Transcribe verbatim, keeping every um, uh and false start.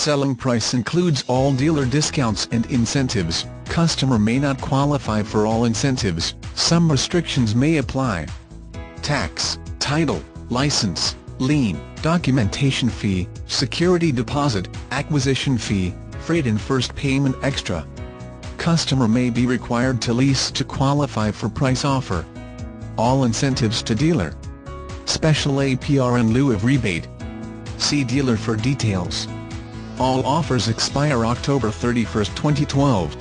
selling price includes all dealer discounts and incentives. Customer may not qualify for all incentives, some restrictions may apply. Tax, title, license, lien, documentation fee, security deposit, acquisition fee, freight and first payment extra. Customer may be required to lease to qualify for price offer. All incentives to dealer. Special A P R in lieu of rebate. See dealer for details. All offers expire October thirty-first, twenty twelve.